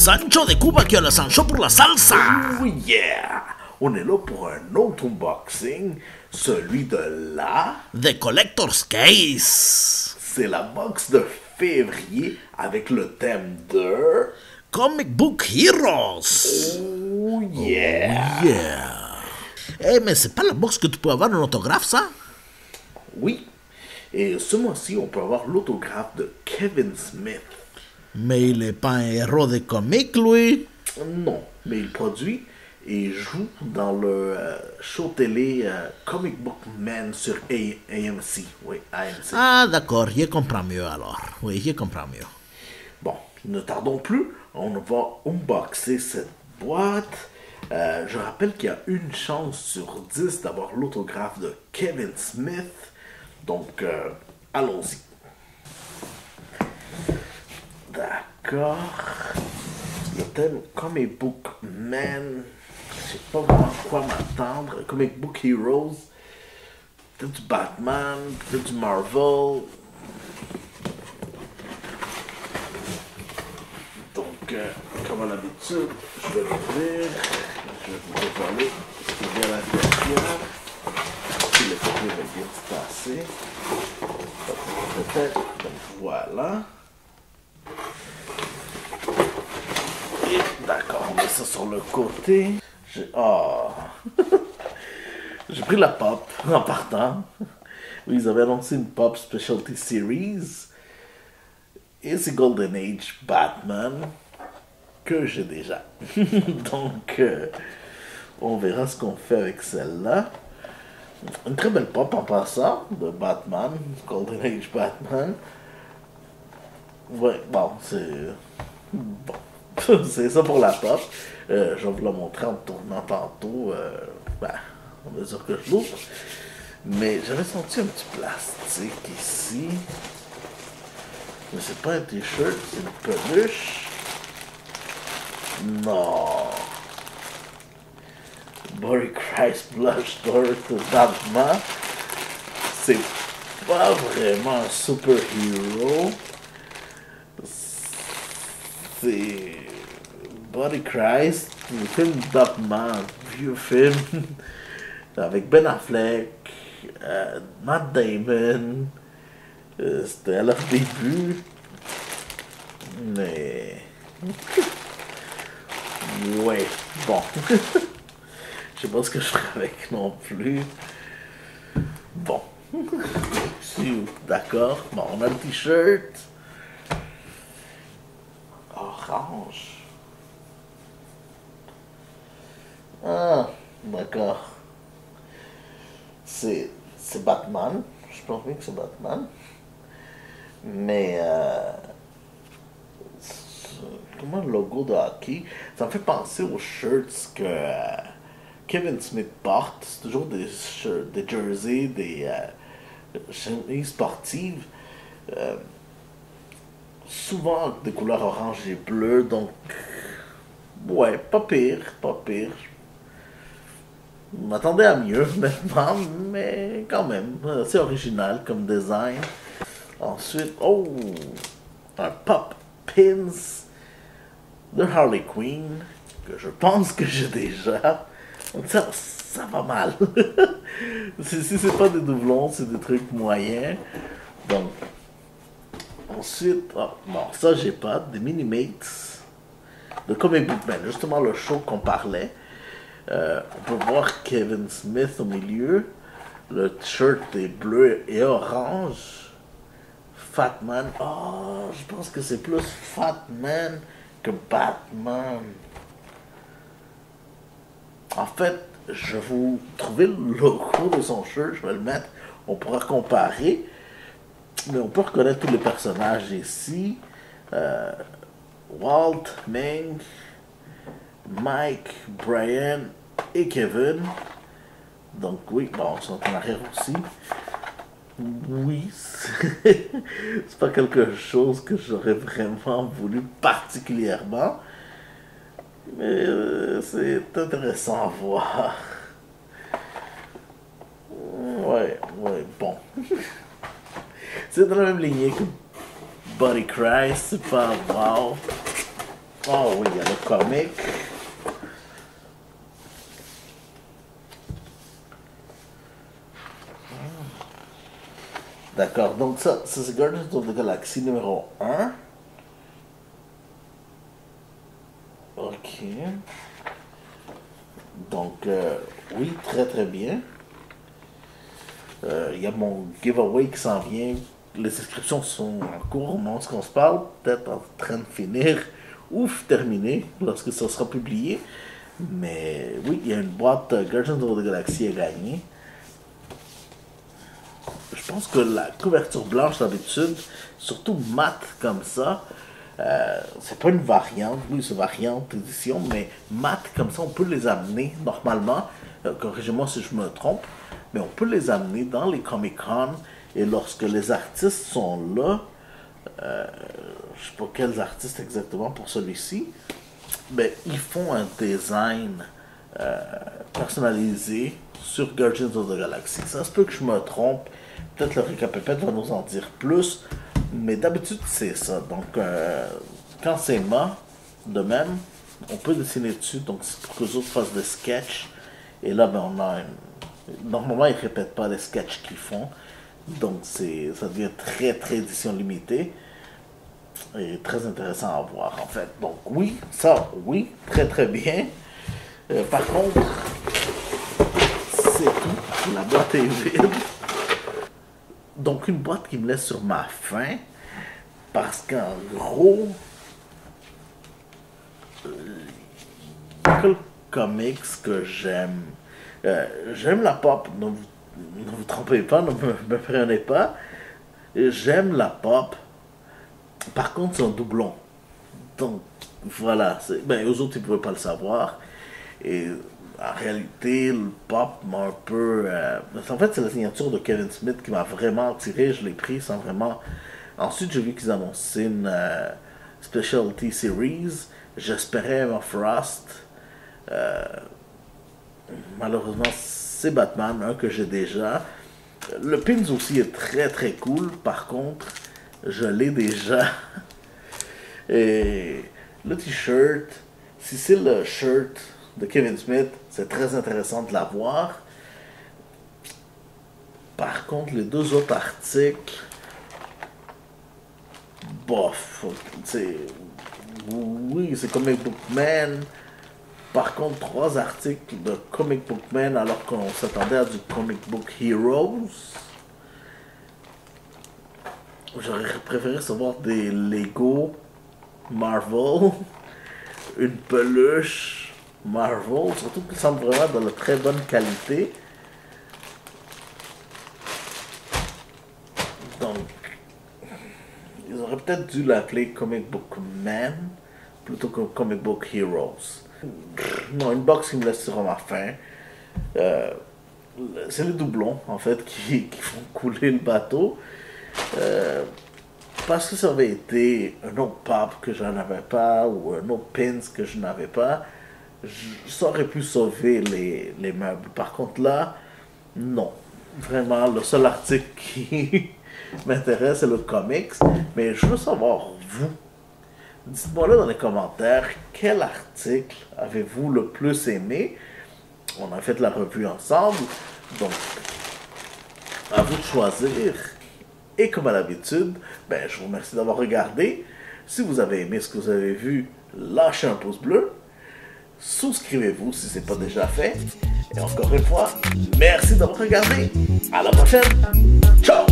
Sancho découvre qu'il y a le Sancho pour la salsa. Oh yeah! On est là pour un autre unboxing, celui de la... The Collector's Case. C'est la box de février avec le thème de... Comic Book Heroes. Oh yeah! Oh yeah! Eh hey, mais c'est pas la box que tu peux avoir un autographe, ça? Oui. Et ce mois-ci, on peut avoir l'autographe de Kevin Smith. Mais il n'est pas un héros de comics, lui? Non, mais il produit et joue dans le show télé Comic Book Man sur AMC. Oui, AMC. Ah, d'accord, je comprends mieux alors. Oui, je comprends mieux. Bon, ne tardons plus. On va unboxer cette boîte. Je rappelle qu'il y a une chance sur 10 d'avoir l'autographe de Kevin Smith. Donc, allons-y. D'accord. Le thème Comic Book Man. Je sais pas vraiment à quoi m'attendre. Comic Book Heroes. Peut-être du Batman, peut-être du Marvel. Donc, comme à l'habitude, je vais l'ouvrir. Je vais vous préparer ce qui vient à l'intérieur. Si le papier va bien se passer. Peut-être. Voilà. D'accord, on met ça sur le côté. J'ai pris la pop en partant. Oui, ils avaient annoncé une pop specialty series. Et c'est Golden Age Batman que j'ai déjà. Donc, on verra ce qu'on fait avec celle-là. Une très belle pop en passant de Batman, Golden Age Batman. Ouais, bon, c'est... Bon. C'est ça pour la pop. Je vais vous la montrer en tournant tantôt. À mesure que je l'ouvre. Mais j'avais senti un petit plastique ici. Mais c'est pas un t-shirt, c'est une peluche. Non. Body Christ Blush Door to Batman. C'est pas vraiment un super-héros. C'est Body Christ, le film Batman, vieux film, avec Ben Affleck, Matt Damon, c'était à leur début, mais... ouais, bon, je sais pas ce que je ferai avec non plus, bon, d'accord, bon, on a le t-shirt, orange. Ah, d'accord. C'est Batman. Je pense bien que c'est Batman. Mais... comment le logo de hockey? Ça me fait penser aux shirts que Kevin Smith porte. C'est toujours des shirts, des jerseys, des chemises sportives. Souvent de couleur orange et bleu, donc ouais, pas pire, pas pire. Je m'attendais à mieux maintenant, mais quand même, c'est original comme design. Ensuite, oh, un pop pins de Harley Quinn, que je pense que j'ai déjà. Donc ça va mal. Si c'est pas des doublons, c'est des trucs moyens. Donc, ensuite, oh, bon, ça j'ai pas, des mini-mates de Comic Book Man, justement le show qu'on parlait. On peut voir Kevin Smith au milieu, le t-shirt est bleu et orange. Fatman, oh, je pense que c'est plus Fatman que Batman. En fait, je vais vous trouver le logo de son shirt, je vais le mettre, on pourra comparer. Mais on peut reconnaître tous les personnages ici. Walt, Ming, Mike, Brian et Kevin. Donc oui, bon, ils sont en arrière aussi. Oui, c'est pas quelque chose que j'aurais vraiment voulu particulièrement. Mais c'est intéressant à voir. Ouais, ouais, bon. C'est dans la même lignée que Body Christ, c'est pas wow. Oh oui, il y a le comic. D'accord, donc ça c'est Guardians of the Galaxy numéro 1. Ok. Donc, oui, très très bien. Il y a mon giveaway qui s'en vient. Les inscriptions sont en cours au moment où on se parle. Peut-être en train de finir ou terminer lorsque ça sera publié. Mais oui, il y a une boîte Guardians of the Galaxy à gagner. Je pense que la couverture blanche d'habitude, surtout mat comme ça, c'est pas une variante, oui c'est variante édition, mais mat comme ça on peut les amener normalement, corrigez-moi si je me trompe, mais on peut les amener dans les Comic-Con et lorsque les artistes sont là, je sais pas quels artistes exactement pour celui-ci, mais ils font un design personnalisé sur Guardians of the Galaxy. Ça se peut que je me trompe, peut-être le Ricapépette va nous en dire plus, mais d'habitude c'est ça. Donc quand c'est mât, de même, on peut dessiner dessus, donc c'est pour que les autres fassent des sketchs, et là ben, on a une... Normalement ils ne répètent pas les sketchs qu'ils font, donc ça devient très très édition limitée, et très intéressant à voir en fait. Donc oui, ça oui, très très bien. Par contre, c'est tout, la boîte est vide. Donc une boîte qui me laisse sur ma faim, parce qu'en gros, le comics que j'aime, j'aime la pop, ne vous trompez pas, ne me prenez pas, j'aime la pop, par contre c'est un doublon, donc voilà, ben, eux autres ils ne pouvaient pas le savoir, et en réalité, le pop m'a un peu... En fait, c'est la signature de Kevin Smith qui m'a vraiment attiré. Je l'ai pris sans vraiment... Ensuite, j'ai vu qu'ils annonçaient une Specialty Series. J'espérais un Frost. Malheureusement, c'est Batman, un que j'ai déjà. Le pins aussi est très très cool. Par contre, je l'ai déjà. Et le t-shirt, si c'est le shirt de Kevin Smith, c'est très intéressant de la voir. Par contre, les deux autres articles, bof, c'est... Oui, c'est Comic Book Man. Par contre, 3 articles de Comic Book Man alors qu'on s'attendait à du Comic Book Heroes. J'aurais préféré recevoir des Lego Marvel, une peluche Marvel, surtout qu'il semble vraiment de la très bonne qualité. Donc, ils auraient peut-être dû l'appeler Comic Book Man plutôt que Comic Book Heroes. Non, une box qui me laisse sur ma faim. C'est les doublons, en fait, qui font couler le bateau. Parce que ça avait été un autre pape que je n'avais pas, ou un autre pins que je n'avais pas, ça aurait pu sauver les meubles. Par contre là, non. Vraiment, le seul article qui m'intéresse, c'est le comics. Mais je veux savoir, vous, dites-moi là dans les commentaires, quel article avez-vous le plus aimé? On a fait la revue ensemble, donc à vous de choisir. Et comme à l'habitude, ben, je vous remercie d'avoir regardé. Si vous avez aimé ce que vous avez vu, lâchez un pouce bleu. Souscrivez-vous si ce n'est pas déjà fait. Et encore une fois, merci d'avoir regardé. À la prochaine. Ciao!